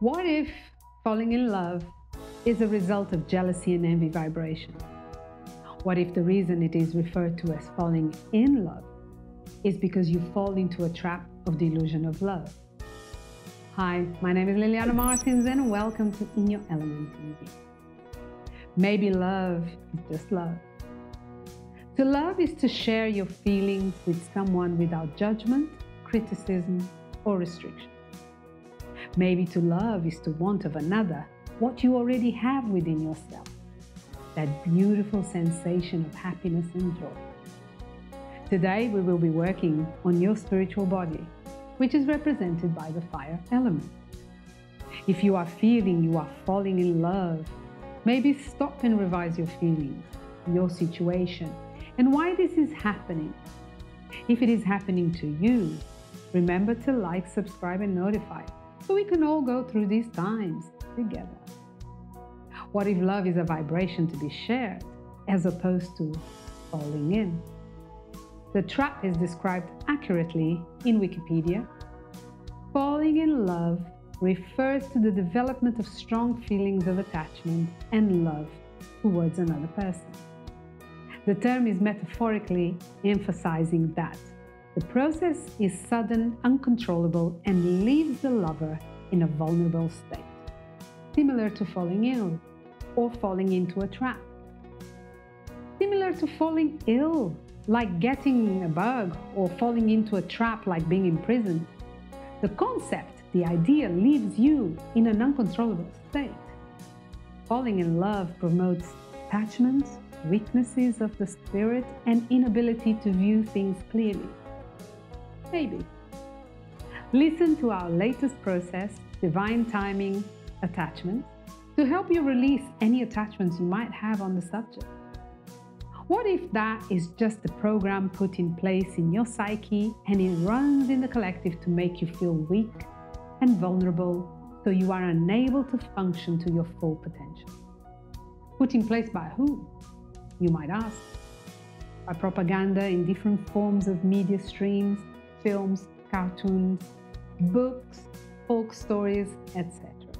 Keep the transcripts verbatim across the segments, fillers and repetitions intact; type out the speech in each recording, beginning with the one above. What if falling in love is a result of jealousy and envy vibration? What if the reason it is referred to as falling in love is because you fall into a trap of delusion of love? Hi, my name is Liliana Martins and welcome to In Your Element T V. Maybe love is just love. To love is to share your feelings with someone without judgment, criticism, or restriction. Maybe to love is to want of another what you already have within yourself, that beautiful sensation of happiness and joy. Today we will be working on your spiritual body, which is represented by the fire element. If you are feeling you are falling in love, maybe stop and revise your feelings, your situation, and why this is happening. If it is happening to you, remember to like, subscribe, and notify, so we can all go through these times together. What if love is a vibration to be shared, as opposed to falling in? The trap is described accurately in Wikipedia. Falling in love refers to the development of strong feelings of attachment and love towards another person. The term is metaphorically emphasizing that the process is sudden, uncontrollable, and leaves the lover in a vulnerable state, similar to falling ill or falling into a trap. Similar to falling ill, like getting a bug, or falling into a trap like being in prison, the concept, the idea, leaves you in an uncontrollable state. Falling in love promotes attachments, weaknesses of the spirit, and inability to view things clearly. Maybe. Listen to our latest process, Divine Timing Attachments, to help you release any attachments you might have on the subject. What if that is just the program put in place in your psyche, and it runs in the collective to make you feel weak and vulnerable, so you are unable to function to your full potential? Put in place by who, you might ask? By propaganda in different forms of media streams, films, cartoons, books, folk stories, et cetera.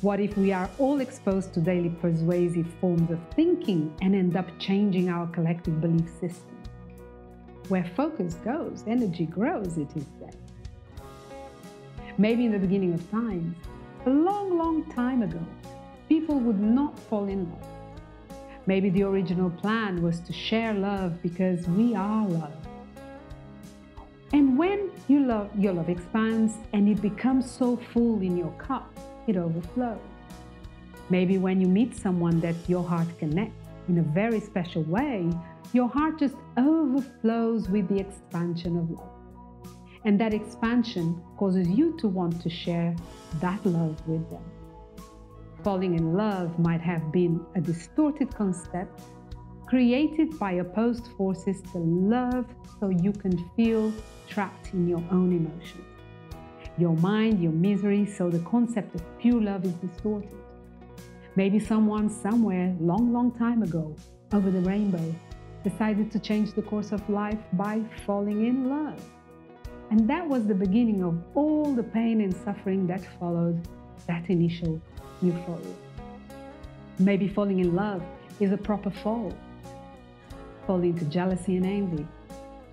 What if we are all exposed to daily persuasive forms of thinking and end up changing our collective belief system? Where focus goes, energy grows, it is said. Maybe in the beginning of time, a long, long time ago, people would not fall in love. Maybe the original plan was to share love because we are love. And when you love, your love expands and it becomes so full in your cup, it overflows. Maybe when you meet someone that your heart connects in a very special way, your heart just overflows with the expansion of love. And that expansion causes you to want to share that love with them. Falling in love might have been a distorted concept created by opposed forces to love, so you can feel trapped in your own emotions, your mind, your misery, so the concept of pure love is distorted. Maybe someone somewhere long, long time ago, over the rainbow, decided to change the course of life by falling in love. And that was the beginning of all the pain and suffering that followed that initial euphoria. Maybe falling in love is a proper fall. Falling to jealousy and envy,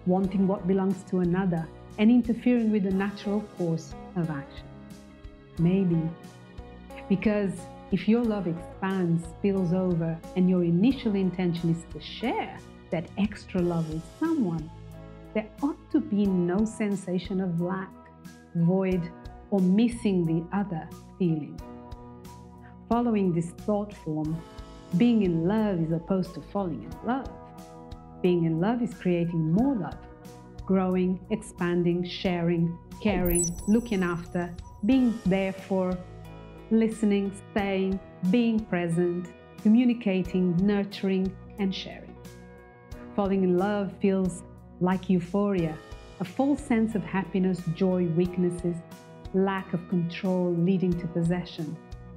wanting what belongs to another, and interfering with the natural course of action. Maybe. Because if your love expands, spills over, and your initial intention is to share that extra love with someone, there ought to be no sensation of lack, void, or missing the other feeling. Following this thought form, being in love is opposed to falling in love. Being in love is creating more love, growing, expanding, sharing, caring, looking after, being there for, listening, staying, being present, communicating, nurturing, and sharing. Falling in love feels like euphoria, a false sense of happiness, joy, weaknesses, lack of control leading to possession,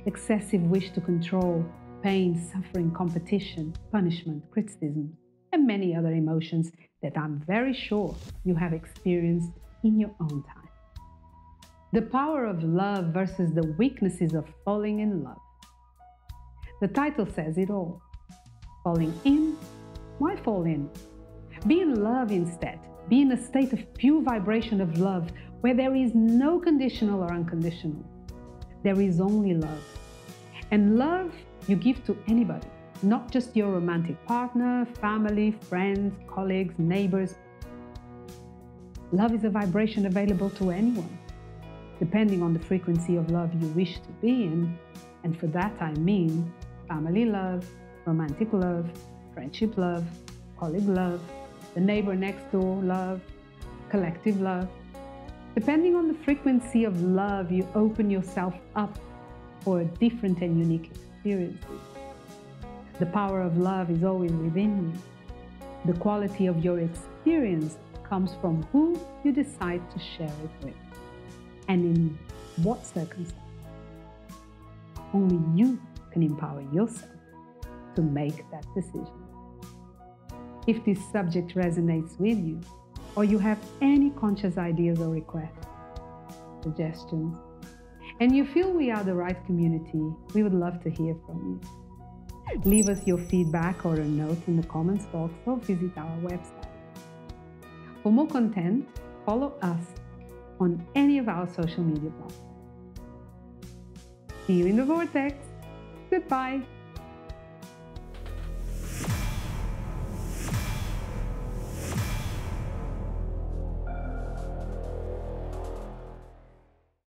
excessive wish to control, pain, suffering, competition, punishment, criticism, and many other emotions that I'm very sure you have experienced in your own time. The Power of Love versus the Weaknesses of Falling in Love. The title says it all. Falling in? Why fall in? Be in love instead. Be in a state of pure vibration of love, where there is no conditional or unconditional. There is only love. And love you give to anybody, not just your romantic partner, family, friends, colleagues, neighbors. Love is a vibration available to anyone, depending on the frequency of love you wish to be in. And for that I mean family love, romantic love, friendship love, colleague love, the neighbor next door love, collective love. Depending on the frequency of love, you open yourself up for a different and unique experience. The power of love is always within you. The quality of your experience comes from who you decide to share it with and in what circumstances. Only you can empower yourself to make that decision. If this subject resonates with you, or you have any conscious ideas or requests, suggestions, and you feel we are the right community, we would love to hear from you. Leave us your feedback or a note in the comments box or visit our website. For more content, follow us on any of our social media platforms. See you in the vortex. Goodbye.